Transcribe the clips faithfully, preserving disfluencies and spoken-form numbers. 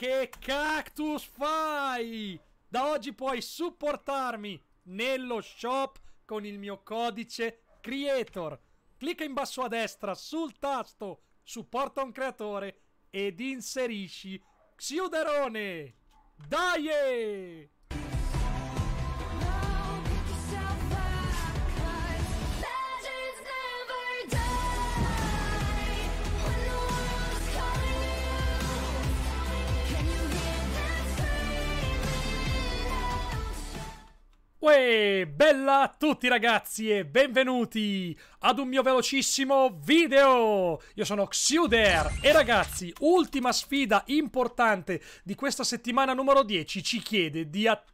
che cactus fai? Da oggi puoi supportarmi nello shop con il mio codice creator. Clicca in basso a destra sul tasto supporta un creatore ed inserisci Xiuderone. Dai! Uè, bella a tutti ragazzi e benvenuti ad un mio velocissimo video. Io sono Xiuder e ragazzi, ultima sfida importante di questa settimana numero dieci ci chiede di att...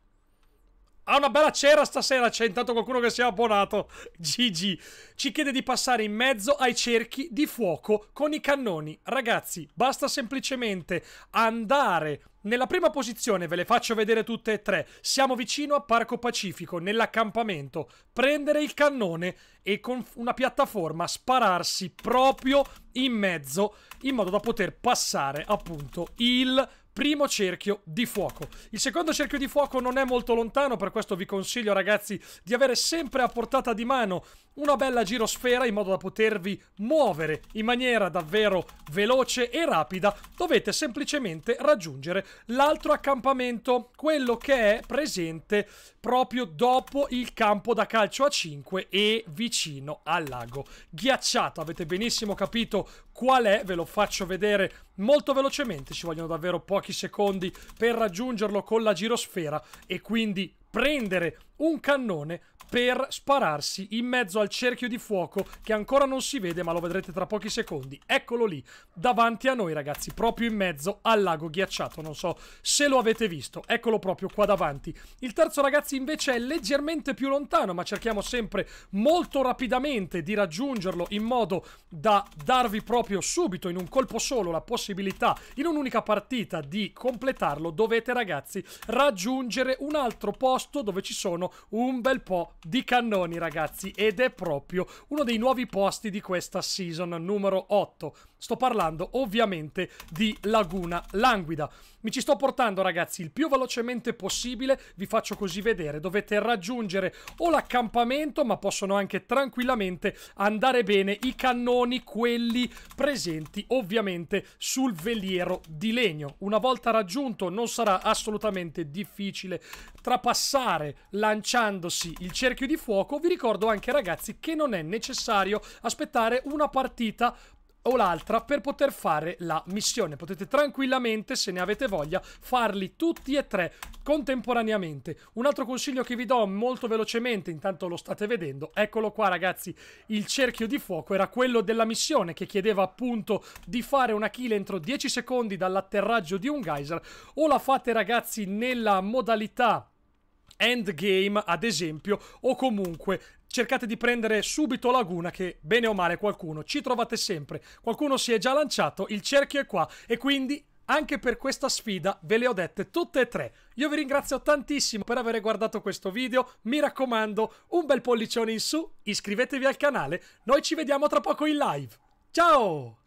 Ha una bella cera stasera, c'è intanto qualcuno che si è abbonato, G G. Ci chiede di passare in mezzo ai cerchi di fuoco con i cannoni. Ragazzi, basta semplicemente andare nella prima posizione, ve le faccio vedere tutte e tre. Siamo vicino a Parco Pacifico, nell'accampamento. Prendere il cannone e con una piattaforma spararsi proprio in mezzo, in modo da poter passare appunto il primo cerchio di fuoco. Il secondo cerchio di fuoco non è molto lontano, per questo vi consiglio ragazzi di avere sempre a portata di mano una bella girosfera in modo da potervi muovere in maniera davvero veloce e rapida. Dovete semplicemente raggiungere l'altro accampamento, quello che è presente proprio dopo il campo da calcio a cinque e vicino al lago ghiacciato. Avete benissimo capito qual è, ve lo faccio vedere molto velocemente, ci vogliono davvero pochi secondi per raggiungerlo con la girosfera e quindi prendere un cannone per spararsi in mezzo al cerchio di fuoco che ancora non si vede, ma lo vedrete tra pochi secondi. Eccolo lì davanti a noi ragazzi, proprio in mezzo al lago ghiacciato, non so se lo avete visto, eccolo proprio qua davanti. Il terzo ragazzi invece è leggermente più lontano, ma cerchiamo sempre molto rapidamente di raggiungerlo in modo da darvi proprio subito in un colpo solo la possibilità in un'unica partita di completarlo. Dovete ragazzi raggiungere un altro posto dove ci sono un bel po' di cannoni ragazzi, ed è proprio uno dei nuovi posti di questa season numero otto. Sto parlando ovviamente di Laguna Languida. Mi ci sto portando ragazzi il più velocemente possibile, vi faccio così vedere. Dovete raggiungere o l'accampamento, ma possono anche tranquillamente andare bene i cannoni, quelli presenti ovviamente sul veliero di legno. Una volta raggiunto non sarà assolutamente difficile trapassare lanciandosi il cerchio di fuoco. Vi ricordo anche ragazzi che non è necessario aspettare una partita o l'altra per poter fare la missione. Potete tranquillamente, se ne avete voglia, farli tutti e tre contemporaneamente. Un altro consiglio che vi do molto velocemente, intanto lo state vedendo, eccolo qua ragazzi, il cerchio di fuoco era quello della missione che chiedeva appunto di fare una kill entro dieci secondi dall'atterraggio di un geyser. O la fate ragazzi nella modalità endgame ad esempio, o comunque cercate di prendere subito Laguna, che bene o male qualcuno ci trovate sempre. Qualcuno si è già lanciato, il cerchio è qua e quindi anche per questa sfida ve le ho dette tutte e tre. Io vi ringrazio tantissimo per aver guardato questo video, mi raccomando un bel pollicione in su, iscrivetevi al canale, noi ci vediamo tra poco in live. Ciao!